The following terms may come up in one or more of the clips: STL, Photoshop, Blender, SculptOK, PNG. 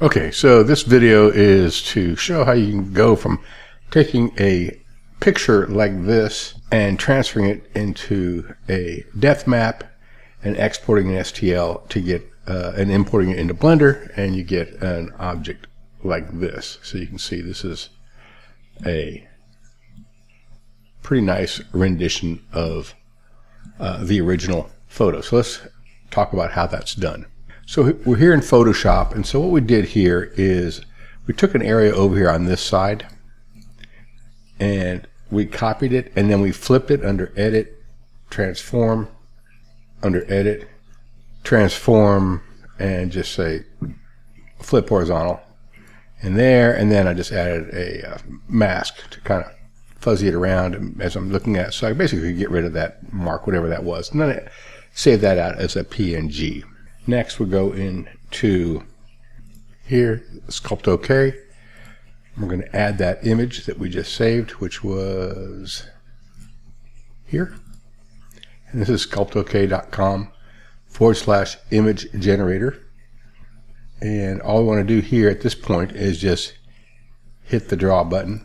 Okay, so this video is to show how you can go from taking a picture like this and transferring it into a depth map and exporting an STL to get and importing it into Blender, and you get an object like this. So you can see this is a pretty nice rendition of the original photo. So let's talk about how that's done. So we're here in Photoshop, and so what we did here is we took an area over here on this side and we copied it, and then we flipped it under Edit, Transform, under Edit, Transform, and just say Flip Horizontal in there. And then I just added a mask to kind of fuzzy it around as I'm looking at it. So I basically get rid of that mark, whatever that was, and then I save that out as a PNG. Next, we'll go into here, SculptOK. We're going to add that image that we just saved, which was here. And this is sculptok.com/image generator. And all we want to do here at this point is just hit the draw button.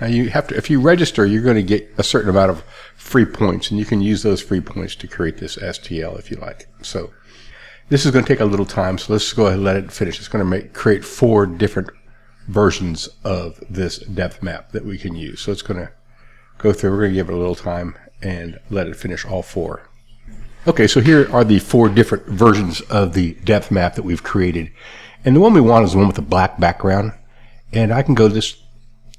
Now you have to, if you register, you're going to get a certain amount of free points, and you can use those free points to create this STL if you like. So this is going to take a little time, so let's go ahead and let it finish. It's going to create four different versions of this depth map that we can use. So it's going to go through, we're going to give it a little time and let it finish all four. Okay, so here are the four different versions of the depth map that we've created. And the one we want is the one with the black background. And I can go to this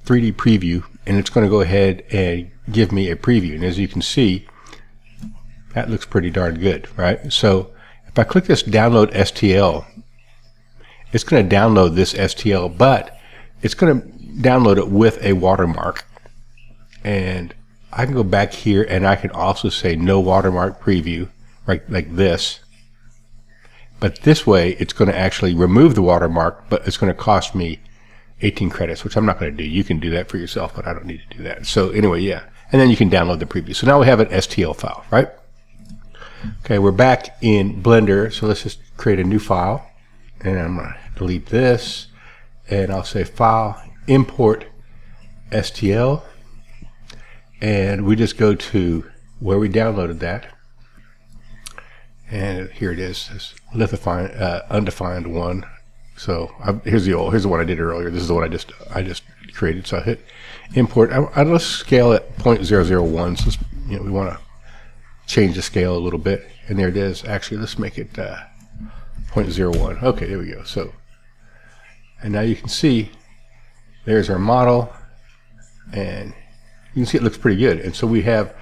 3D preview, and it's going to go ahead and give me a preview, and as you can see, that looks pretty darn good, right? So if I click this download STL, it's going to download this STL, but it's going to download it with a watermark, and I can go back here and I can also say no watermark preview, right, like this. But this way it's going to actually remove the watermark, but it's going to cost me 18 credits, which I'm not going to do. You can do that for yourself, but I don't need to do that. So anyway, yeah. And then you can download the preview. So now we have an STL file, right? Okay, we're back in Blender. So let's just create a new file. And I'm going to delete this. And I'll say File, Import STL. And we just go to where we downloaded that. And here it is, this lithophile, undefined one. So here's the one I did earlier. This is the one I just created. So I hit import. Let's scale it 0.001. So you know, we want to change the scale a little bit. And there it is. Actually, let's make it 0.01. Okay, there we go. So, and now you can see there's our model, and you can see it looks pretty good. And so we have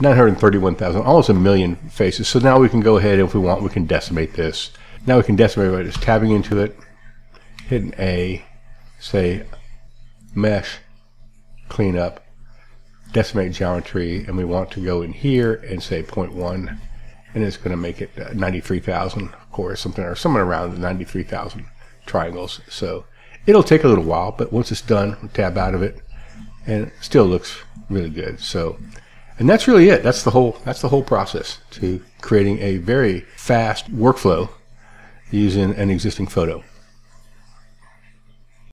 931,000, almost a million faces. So now we can go ahead, if we want, we can decimate this. Now we can decimate by just tabbing into it. Hit an A, say mesh, clean up, decimate geometry, and we want to go in here and say 0.1, and it's going to make it 93,000, of course, somewhere around the 93,000 triangles. So it'll take a little while, but once it's done, we'll tab out of it, and it still looks really good. So, and that's really it. That's the whole process to creating a very fast workflow using an existing photo.